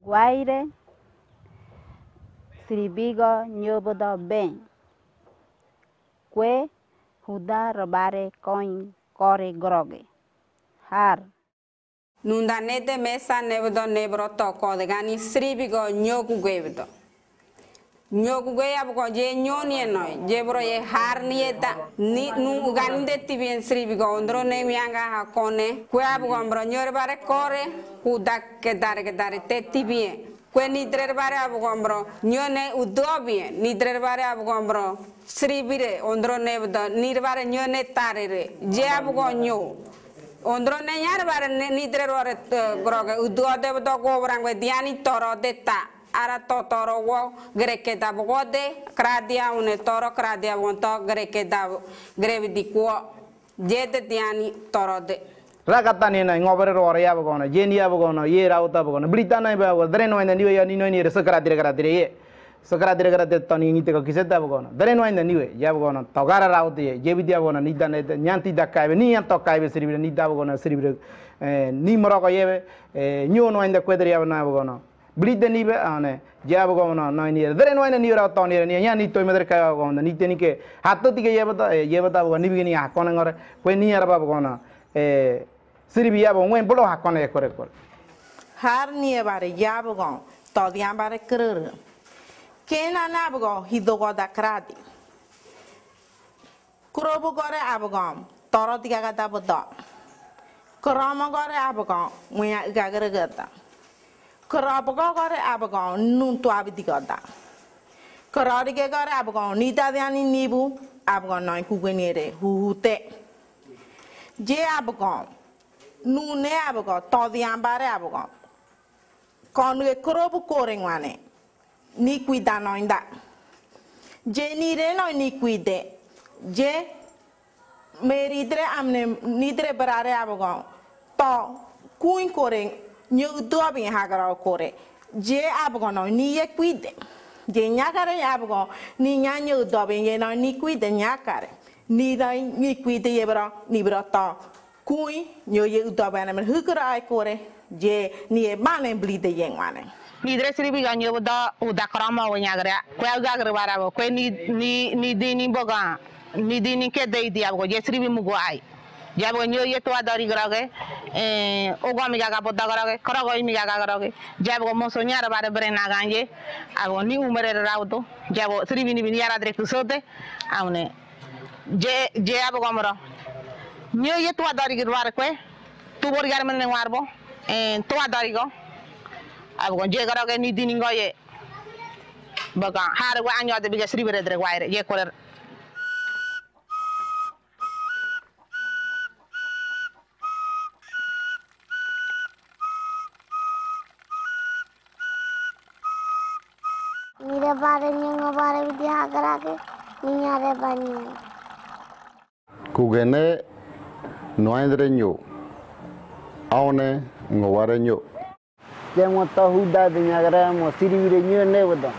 Guaire, Siribigo, Nyobodo, Ben. Que, Huda, Robare, Coin, Core, Groge. Har. Nundanete mesa nevedo nebroto, Codegani, Siribigo, Nyoguevedo. Nyogue abgo, ye nyonienoi, Jebro ye harnieta, ni nugande tibien Siribigo, Ndrone, Mianga, Hakone, Que abgombro, Nyorbare, Core, Huda, Kedargetare, Tibien. Que nitrebare abgombro, Nyone, Udobie, nitrebare abgombro, Siribire, Ondronevedo, Nirbare, Nyone Tarere, Jabgonyo. Ondrone Yarbare Nidre Grog, Uduode Dogorang with Diani Toro deta, Arato Toro Wo, Greke Dabode, Cradia une Toro, Cradia Wonto, Greke Davo, Gravity Quo, Jed Diani Toro de Racatanina, Novero or Yavagono, Jenny Yavagono, Year out of Britana, Dreno and the New Year, Nino near Socratic, Socratic Tony Nitico Kisetagon, Dreno and the New Yavagon, Togara out there, Javidiavon, Nita, Nanti Dakai, Nian Tokai, Sri Nitagon, Sri Nimrokoyev, Nuno and the Quadria Navagono, Britannibe on Javagono, 9 years, Dreno and the New Tony, and Yanito Medricagon, the Nitinike, Hatotika Yavata, Nivini, Hakonor, when near Babagona. Siribiabo went below Hakone Correcor. Harney about a Yabogon, Todian by a curl. Kena Nabogon, he dogoda cradi. Kurobogore Abogon, Toro di Gagadabodot. Coromogore Abogon, when I gagaragata. Corobogore Abogon, nun to Abidigota. Corodigagor Abogon, Nita than in Nibu, Abogon, no Huguenere, who take. Je abogon, nune abogon, todi ambare abogon. Konwe krobu korengwane, niquida noinda. Je nireno niquide, je meridre amne nidre brare abogon. To kuin koreng, nyudobin hagaro kore. Je abogono niye quide. Je nyakare abogon, ni nyanyudobin yeno niquide nyakare. Neither ni quid ebra, nibrata, cui, no udoban and hooker I core, je near man and bleed the young one. Neither sleeping you da crama when yagra, well gagra, quen ni dini boga, ni dini kede diabo, yes, ribim mugai. Jabo knew yet to adori grogge, Ogamigabodagrogge, Crogoimigagrogge, Jabo Mosonyara by the Brenaganje, I will new Merado, Jabo, three Viniara de Cusote, Aune. Je abogomoro. Nyo ye tu adarigo barque, tu borgarmen en warbo, and tu adarigo. Abogon je garoge ni diningo ye. Bagan, how do I know the biggest river at the wire? Ye color. Mira bare ningo bare vidia garage, niña de baño. Kugene noendre nyo, aone ngoware nyo. Jemo tahuda de nyagra mo siribire nyo nevoda.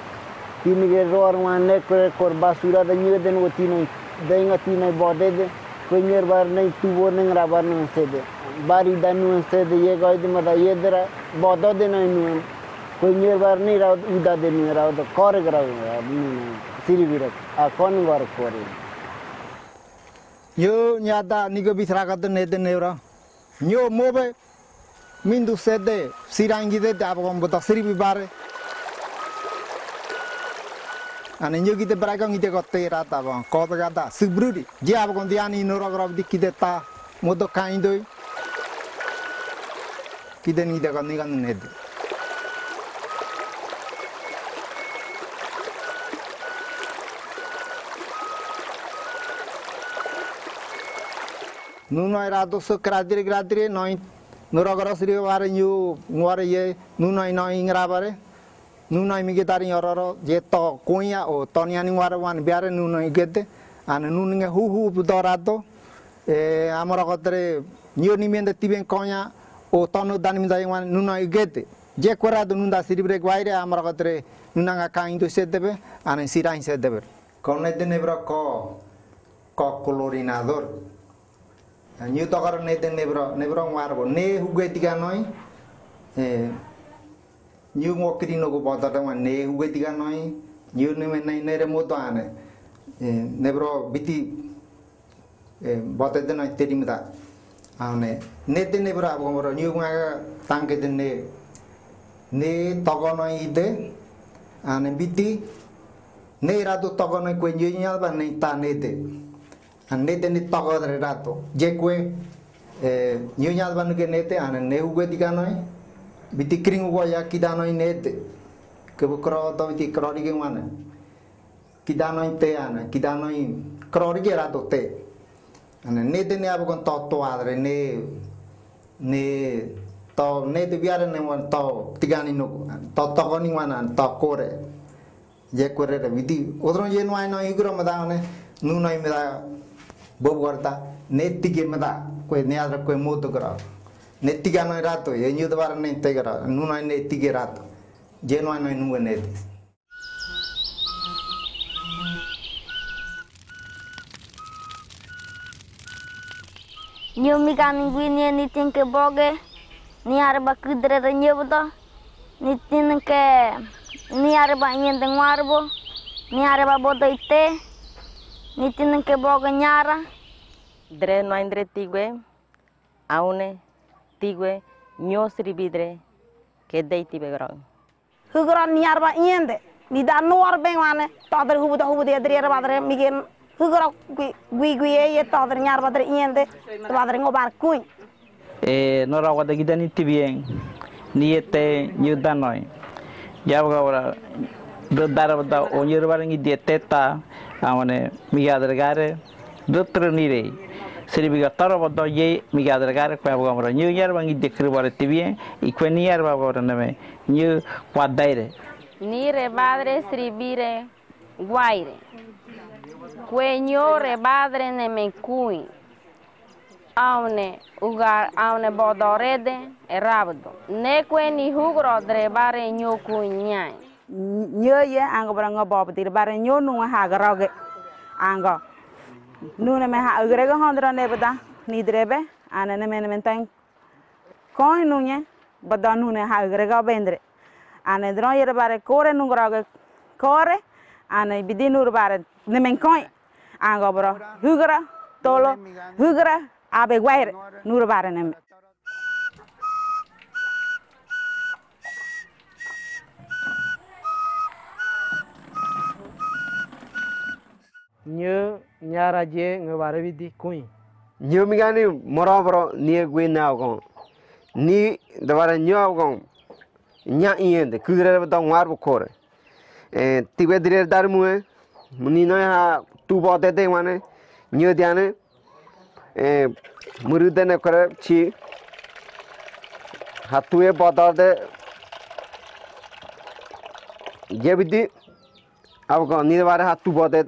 Tinige roar mane kore korbasura de nyo den wotino denga tinai bodede kwenyer bar nei tubo neng rabar no sede. Bari danu sede yegoi de mada yedra bodode no nuen kwenyer bar nei raud uda de nyo raud kore grau siribire akon war kore. Yo nyada nigobisragad nedenera. Yo mobe mindu sede sirangi de abombo siribi bare. And you get the bragon itegotera tavan, Kodagada, Subrudi, Giagondiani, Norograf di Kideta, Modo Kindoi Kideni de Gonigan Ned. Nuno era doce cradire cradire noi norogrosiri vare yu nuare ye nuno noi ingravare nuno migetari ororo jeto kunya o toniani warwan biare nuno igete ana nuninge huhu budorato amorogotre nyonimende tiben konya o tono danimdai wan nuno igete je korado nunda siribre guaire amorogotre nunanga kaindo setebe ana sirain setebe con edenebro ko colorinador New talker Nathan Nebron Marbo, Ne who get Tiganoi, New Mokino Botan, Ne who get Tiganoi, New Nemotane, Nebro Bitty Botan, I tell him that. Nathan Nebra or New Maga Tanket and Ne Ne Togonoi, and Bitty Ne Rato Togonoi when you and Nathan. Anete ni togo de rato jekwe nyunyal banuke nete an neuwe dikanoi bitikring woya kidanoi nete kebukro to bitikro dige wana kidanoi te ana kidanoi kro dige rato te an nete ne abukon to adre ne to nete biare ne wan to tigani no to togo ni wana to kore jekwe re biti odron je no ai no igro madane nu no imeda Boborta, Netigamada, que near que motograph. Netigano rato, a new barn integra, Nuna netigerato, genuine and nuanetis. New Migamini, knitting a boge, near Bakudre Renuda, knitting care, near Banyan the Marbo, near Babote. Nitin ke boga nyara dre no andre tigue aune tigue nyosri bidre ke deiti begron hugron nyar ba yende ni da nor bengwane tadre hubu de dre badre migen hugro gui e tadre nyar badre yende badre ngobar kuy nora wada gidani tibien niete nyudanoi yabga ora Darabda on your barring the teta, I want a Migadregare, Dr. Nire, Siribigataro, Doye, Migadregare, Quabra, New Yerbang, the Kribar TV, Equiniarba, or New Quadaire. Nire Badre, Sribire, Guaire, Quenio, Rebadre, Nemecui, Aune, Ugar, Aune Bodorede, Erabdo, Nequeni Hugro, Drebare, New Cunyan. Nyoye ango branga bob dir bare nyonu ha garoge ango nune me ha agrego hondra nebda ni drebe anene menentang koin nune badan nune ha agrego bendre ane droyer bare kore nungroge kore ane bidinur bare nemen koin ango bro hugra tolo hugra abe guaire nur bare nem New Nyaraje, Navarabidi, Queen. New Migani, Morobro, near Guinagon. Ni the Varanyogon. Nyan, the Kudre of Don Warbocore. And Tibedre Darmue, Munino, two body day one, New Diane, Murudene Correpchi, Hatue Bodode Jebidi. I've gone neither had two body.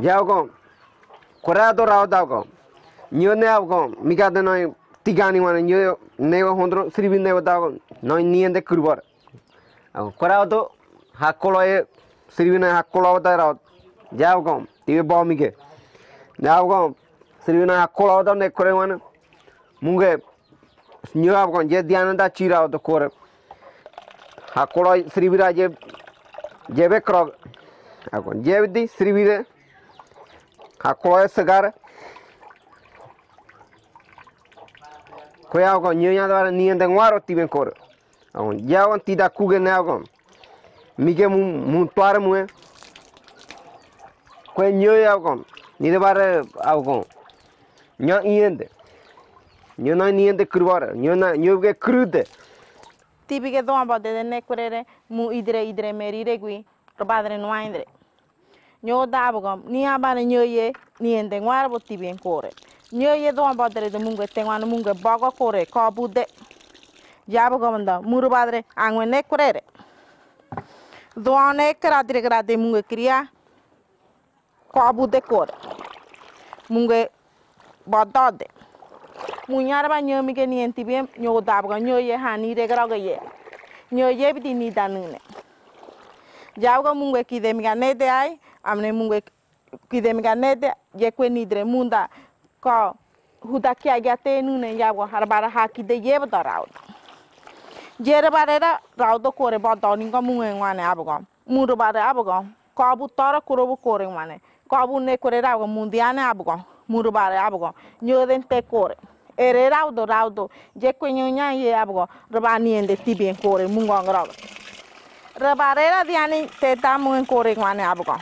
Yago, Corrado Raudago, New Neogom, Migadano, Tigani, one, and you never hundred, three never down, nine near the Curbar. Corrado, Hakoloe, Sirina Hakola that out. Yago, Tibi Bomige. Yago, Sirina Hakola down the Korean Munge, New Avgon, Jet Diana that cheer out the Kore Hakola, Srivira Jebecrog, Agon Jebdi, Srivire. Acoy cigar, Coyago, Nyan, Nian, the Waro Tibencor. On Yawan Tida Kugenagon, Miguel Muntuarmue, Quen Yoyagon, Nidabar Algon, Nyan Yende, Nyan Yende Cruara, Nyan Yoga Crude. Tibigadon about the Nequere, Muidre Idre Meridegui, Robadre and Windre. Nyo dabogom ni abane nyoye ni ende ngwarbo tibien kore nyoye do abadre de munga tengwan munga bago kore ka bude jabogom da muru badre angwene korere do ane kradre grade munga kriya ka bude kore munga badade Munyara ba nyomi ke ni entibem nyoda ba nyoye hani regalo ke ye. Nyoye bi ni danune. Jawga mungwe kidemiga nede ai amne mungwe kidemiga nede yekwe nidre munda ka hudaki agate nune jawga harbara hakide yeba darau. Jere barera raudo kore ba doninga mungwe ngane abago. Muro bare abago ka bu tara korobu kore ngane. Ka bu ne kore rago mundiane abago. Murubare abago nyoden te kore ere raudo jekwe nyonya ye abago robani ende tibi kore mungongro rabarera diani te tamu kore ngane abago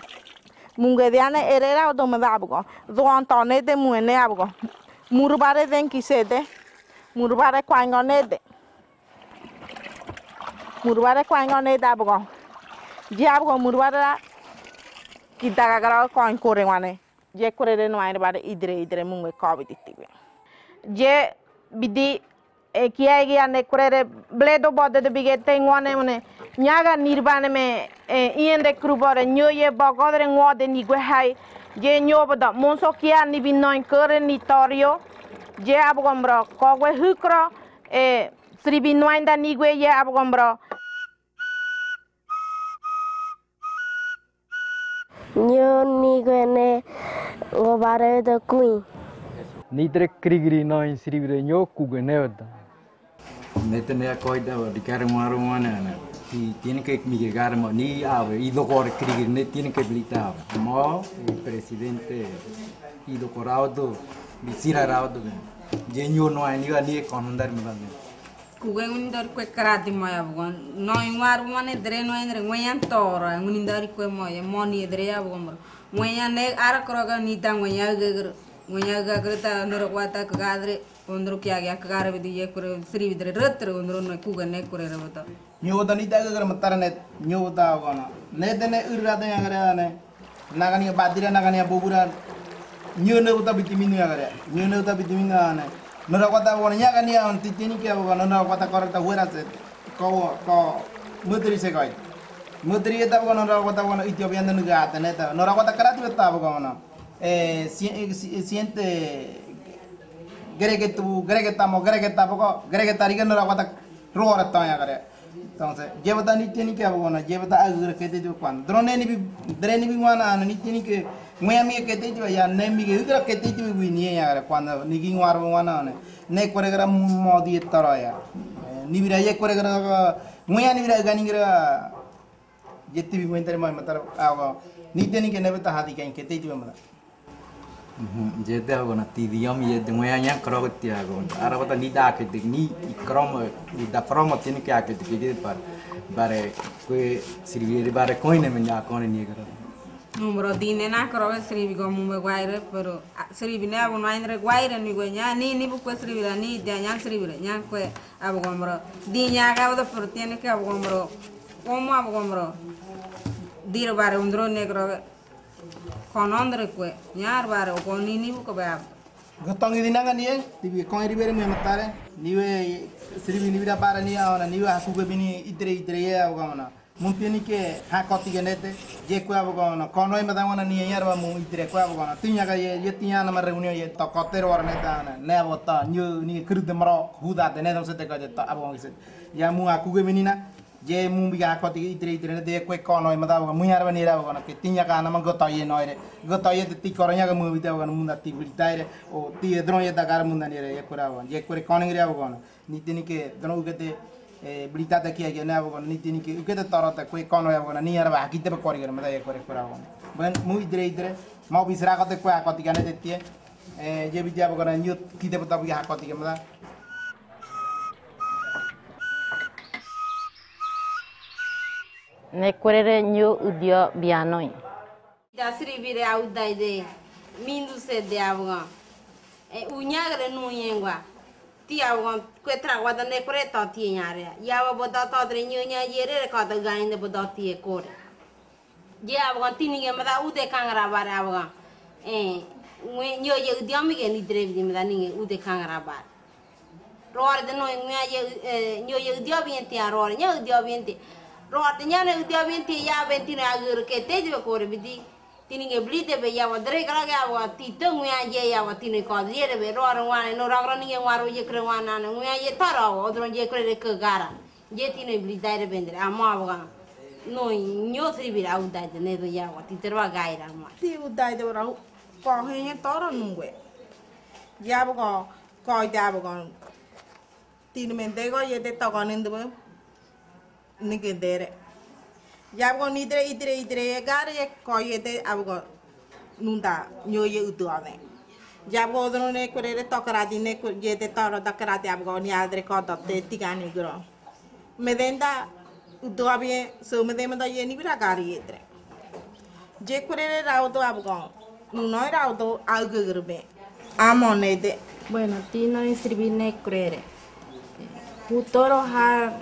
munge diane ere raudo me abago do antone de muene abago murubare den kisede murubare kwangone abago diabago murubare kitagagaro kon kore ngane je korere no aire bare idre mungwe covid tiwe je bidi ekiya ekiya ne korere bledo bode de bigete ngone one nyaga nirbane me iende krubore nyoye bogodre ngode ni gwehai je nyoboda monso kiya ni binoin kore ni torio je abgombro kogwe hukro sribinoinda ni gwe ye abgombro nyoni gwene Gobare da kui. Nitre krigri no inscribire nyo kugenevda. Netene koida de karmaru manana. Ti tiene que mi garmo ni ave ido cor krigri ne tiene que blitava. Mo presidente ido coraudo visira raudo. Genio no ani ani konundar mban. Kugen unindar kwe krati moya bon. No inwar mane dreno endre ngyan toro unindar kwe moya moni drea bon. Muenya ne ara kroga nita muenya gagreta ndoro kwata kagadre ondro kya gya kagare bidiye kure sri bidre retro ondro ne kuga ne kure rabata nyoda nita gagra matarane nyoda gona ne dene urada yagare ne nagani badira nagani bobura nyone uta bitiminu yagare nyone uta bitiminu ne ndoro kwata gona nyagani anti tini kya gona ndoro kwata korata huerase ko ko mudri se kai Mudri eta bono ra gota bono Ethiopia ndu ngata neta no ra gota karatu eta bono siente gregetu bono gregetari no ra gota rora ta ya gare entonces jebata ni tiene que bono jebata agre que te cuando drone ni wana ni tiene que muami que te ya ne mi que te ni ya gare cuando ni guinwar wana ne coregra modi etara ya ni viraye coregra muani viraye ganingra Jeti bimu entar mai matar awa nite ni kene beta hati kain kete jiwa mata. Jeti awa na tidiam jeti moyanya krobet ya awa. Ara bata ni da kete ni ikrom da kromo tini kya kete kete par bare kue siriviri bare koine menya kone ni kara. Numero dine na krobet sirivi komu me guaire pero sirivi ne awa na inre guaire ni kue nya ni bu kue sirivira ni dia nya sirivira nya kue awa komro di nya awa da pero tiene ke awa komro Como abogomro, diro bare un dron negro con andre que, ñar bare o con ni buco beab. Gotong idinanga ni el, tibi con iribere mi matare, niwe sribi nibira para ni ahora, niwe asube bini idre abogona. Mumpieni que hakoti genete, yekwe abogona, con hoy me dan una ni hierba mu idre que abogona. Tiña que yo tenía una reunión y tocotero ornetana, nebota, ni crude mro, juda, tenedon se te calle, abogona. Ya mu akube menina. Je mumbiga koti itri de kwe kono imada munyar banira bana ke tinya kana man gotaye noire gotaye de tikoronya ga mubita bana munda tibiltaire o ti dronya da gar munda nire yakura bana je kure kono ngira bana nitini ke donu gete blita ta kiya gena bana nitini ke gete tarata kwe kono ya bana niyar ba akite ba kori gena mada yakure kura bana ban mu idre ma bisra kate kwe koti gane de tie je bidya bana nyut kite bata bi koti gena Ne correre new udio bianoi. Da srivire audaide, mindu se de avon. Unyagre no yengua. Tia won quetra wada ne correta tiare. Yawa bodata de nyunya yere cota gain de bodati core. Yavon tinning mada ude kangrabar avon. When you yomi and he drave him than ude kangrabar. Roar the noy new diobiente or new diobiente. Road, the young, the 20 year 29 year, get Tining a bleed the way our Dregawa, Titunga, Yawa Tinico, Yere, Roran, and Ragani, and Waru Yakruan, and Yetaro, Odron Yakrekara, yet in a bleed died a bender, Amawa. No, no three without that, the Never Yawa, Titera guide, and he would die the road for him at Toronway. Yabagon, called Yabagon. Tinimendego, yet the Togon in the room. Nigga there. Yagon idre idre idre gare coyete abgo nunda new you do on it. Jabgo the nequere tocaradi nequ get the toro da carate abgonia record of the tigani grow. Medenda Udobe, so medemenda yenibra garietre. Jequere auto abgon, no auto algurbe. Amonede. Bueno, Tino is ribine crere. Utoro har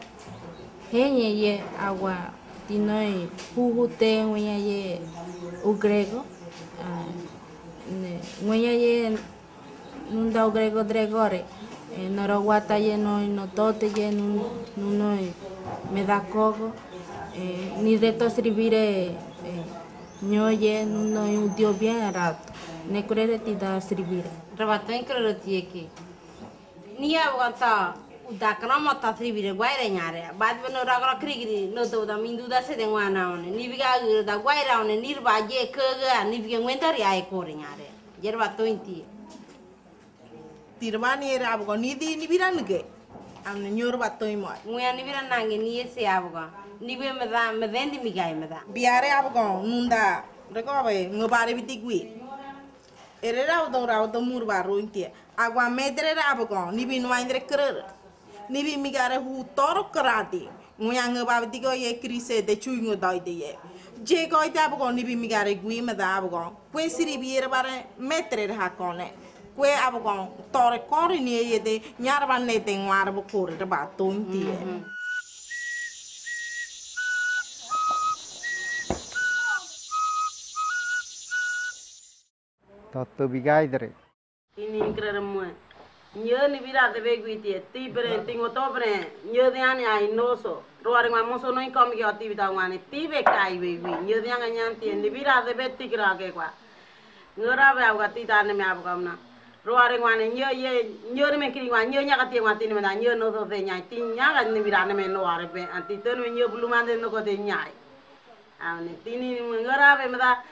henye agua. Tinoi pujute nguya ye ugrego nguya ye nunda ugrego dregore norowata ye noi notote ye nunoi medakogo ni reto sribire ñoye nunoi udio bien rato nekurere tida sribire rabaten kroretieki ni aguanta Udakramata three guireñare, but when Ragra Krigri, no do the Minduda Sedanguana, Nibiga, the Guiran, and nearby Jay Kurga, and Nibian Winter, I corinare. Yerba 20 Tirmani Abgonidi, Nibirange, and the Nurba Toyma. We are Nibiranang in Yese Abgon, Nibia Madame, Mavendi Migamada. Biare Abgon, Nunda, Recover, nobody with the Gui. Erera do Murba Runtia, Agua Medre Abgon, Nibin Windre Curl. Nibi migare who toro karate. Muyanga babdigo ye crise de chungo doide. Jago dabagon nibi migare guima dabagon. Que city beer bare metre hakone. Que abagon tore corine de Yarbanete and Warbocor about 20. Toto beguidre. You're the big with it, deeper and thing with over it. You're the only I know so. Roaring my muscle, no income, your TV down one, a TV guy with me. You're the young and the Vira the bed ticker. No rabble got it on the map. Roaring one and you're making one, you're Yagati Martin, and you're not of the night. Yagan the Viranaman no are a bit, and the turn when you're blue man, then no got the night. And the thinning when you're having that.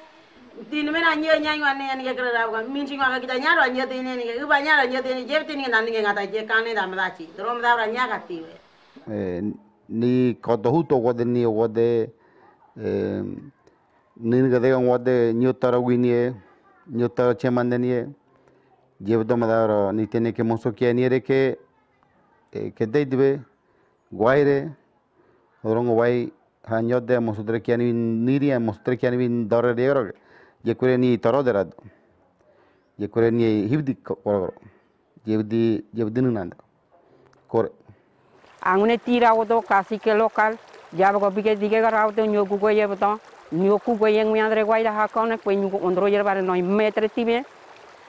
Tinmena nyo nyangwa ne ne kera ba minchi ngwa ka nyaro nyo tene ne uba nyaro nyo tene je tene ngana ngata je kane da madachi drom da ra nyaka tiwe ni kodohuto gode ni gode ni gade gode nyo tarawini nyo tar chemandenie je do madaro ni tene ke moso ke ni re ke deidwe guaire rongo bai hanyo de mosodre ke ni niria mostre ke ni dore de Yakureni Torodera Yakureni Hivdi or Yevdinand. I'm going to tira out of Cacique local, Javago because the Gagar out on your Guguayavaton, New Kuguayang, we under Guaya Hakonic when you on Roger Barano Metretime.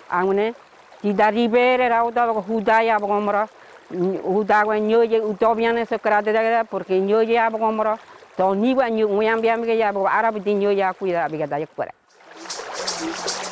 I'm going to Tida Ribera out of Hudaya Abomora, Hudawa, New Utopian and Socrata, porque New Abomora, Toniwa, New Yambiam Arab, New Yakuida, Bigadayak. Thank you.